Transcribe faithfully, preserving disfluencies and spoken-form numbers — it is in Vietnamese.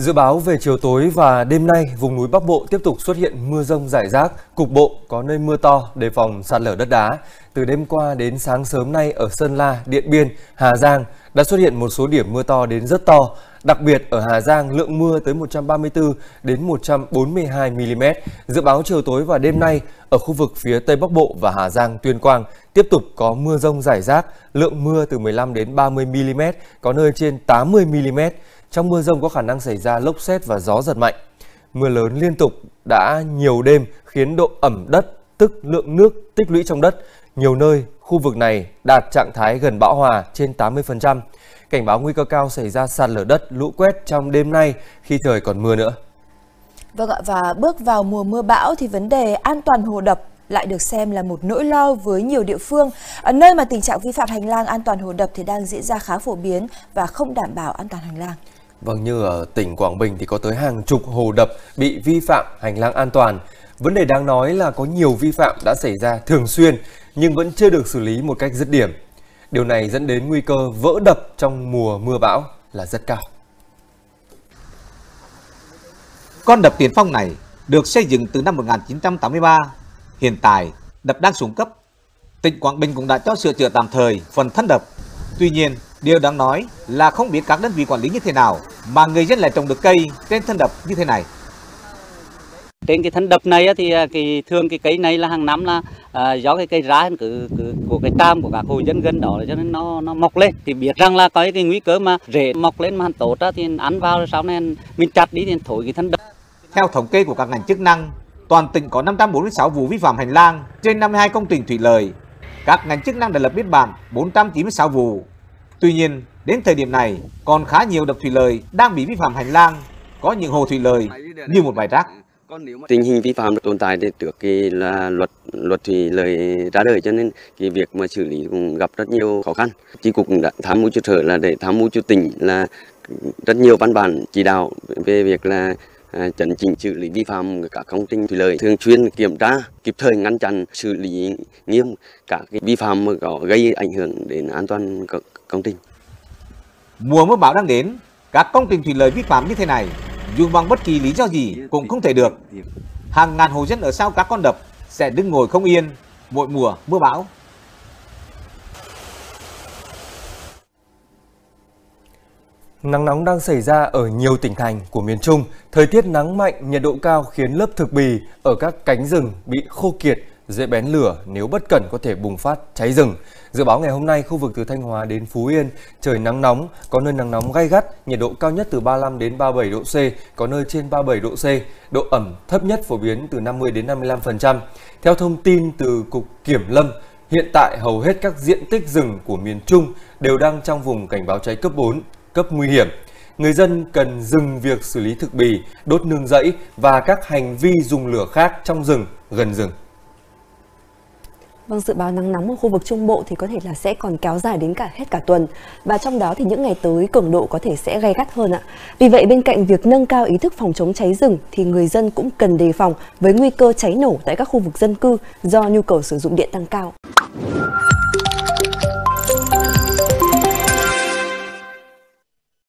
Dự báo về chiều tối và đêm nay, vùng núi Bắc Bộ tiếp tục xuất hiện mưa rông rải rác, cục bộ có nơi mưa to, đề phòng sạt lở đất đá. Từ đêm qua đến sáng sớm nay ở Sơn La, Điện Biên, Hà Giang đã xuất hiện một số điểm mưa to đến rất to. Đặc biệt ở Hà Giang, lượng mưa tới một trăm ba mươi tư đến một trăm bốn mươi hai mi-li-mét. Dự báo chiều tối và đêm nay, ở khu vực phía Tây Bắc Bộ và Hà Giang, Tuyên Quang tiếp tục có mưa rông rải rác, lượng mưa từ mười lăm đến ba mươi mi-li-mét, có nơi trên tám mươi mi-li-mét. Trong mưa rông có khả năng xảy ra lốc sét và gió giật mạnh. Mưa lớn liên tục đã nhiều đêm khiến độ ẩm đất, tức lượng nước tích lũy trong đất, nhiều nơi khu vực này đạt trạng thái gần bão hòa trên tám mươi phần trăm. Cảnh báo nguy cơ cao xảy ra sạt lở đất, lũ quét trong đêm nay khi trời còn mưa nữa. Vâng ạ, và bước vào mùa mưa bão thì vấn đề an toàn hồ đập lại được xem là một nỗi lo với nhiều địa phương, ở nơi mà tình trạng vi phạm hành lang an toàn hồ đập thì đang diễn ra khá phổ biến và không đảm bảo an toàn hành lang. Vâng, như ở tỉnh Quảng Bình thì có tới hàng chục hồ đập bị vi phạm hành lang an toàn. Vấn đề đáng nói là có nhiều vi phạm đã xảy ra thường xuyên nhưng vẫn chưa được xử lý một cách dứt điểm. Điều này dẫn đến nguy cơ vỡ đập trong mùa mưa bão là rất cao. Con đập Tiền Phong này được xây dựng từ năm một nghìn chín trăm tám mươi ba. Hiện tại, đập đang xuống cấp. Tỉnh Quảng Bình cũng đã cho sửa chữa tạm thời phần thân đập. Tuy nhiên, điều đáng nói là không biết các đơn vị quản lý như thế nào mà người dân lại trồng được cây trên thân đập như thế này. Trên cái thân đập này thì cái thường cái cây này là hàng năm là à, do cái cây rá cứ, cứ của cái tam của các hộ dân gần đó cho nên nó nó mọc lên, thì biết rằng là có cái nguy cơ mà rễ mọc lên mà ăn tốt thì ăn vào rồi sau này mình chặt đi thì thổi cái thân đập. Theo thống kê của các ngành chức năng, toàn tỉnh có năm trăm bốn mươi sáu vụ vi phạm hành lang trên năm mươi hai công trình thủy lợi. Các ngành chức năng đã lập biên bản bốn trăm chín mươi sáu vụ. Tuy nhiên, đến thời điểm này còn khá nhiều đập thủy lợi đang bị vi phạm hành lang, có những hồ thủy lợi như một bãi rác. Tình hình vi phạm tồn tại thì trước khi là luật luật thủy lợi ra đời cho nên cái việc mà xử lý cũng gặp rất nhiều khó khăn. Chi cục đã tham mưu cho sở là để tham mưu cho tỉnh là rất nhiều văn bản chỉ đạo về việc là chấn chỉnh xử lý vi phạm các công trình thủy lợi, thường xuyên kiểm tra, kịp thời ngăn chặn, xử lý nghiêm các cái vi phạm mà có gây ảnh hưởng đến an toàn công trình. Mùa mưa bão đang đến, các công trình thủy lợi vi phạm như thế này dù bằng bất kỳ lý do gì cũng không thể được. Hàng ngàn hộ dân ở sau các con đập sẽ đứng ngồi không yên mỗi mùa mưa bão. Nắng nóng đang xảy ra ở nhiều tỉnh thành của miền Trung. Thời tiết nắng mạnh, nhiệt độ cao khiến lớp thực bì ở các cánh rừng bị khô kiệt, dễ bén lửa, nếu bất cẩn có thể bùng phát cháy rừng. Dự báo ngày hôm nay, khu vực từ Thanh Hóa đến Phú Yên, trời nắng nóng, có nơi nắng nóng gay gắt, nhiệt độ cao nhất từ ba mươi lăm đến ba mươi bảy độ C, có nơi trên ba mươi bảy độ C, độ ẩm thấp nhất phổ biến từ năm mươi đến năm mươi lăm phần trăm. Theo thông tin từ Cục Kiểm Lâm, hiện tại hầu hết các diện tích rừng của miền Trung đều đang trong vùng cảnh báo cháy cấp bốn, cấp nguy hiểm. Người dân cần dừng việc xử lý thực bì, đốt nương rẫy và các hành vi dùng lửa khác trong rừng, gần rừng. Vâng, dự báo nắng nóng ở khu vực Trung Bộ thì có thể là sẽ còn kéo dài đến cả hết cả tuần. Và trong đó thì những ngày tới cường độ có thể sẽ gay gắt hơn ạ. Vì vậy bên cạnh việc nâng cao ý thức phòng chống cháy rừng thì người dân cũng cần đề phòng với nguy cơ cháy nổ tại các khu vực dân cư do nhu cầu sử dụng điện tăng cao.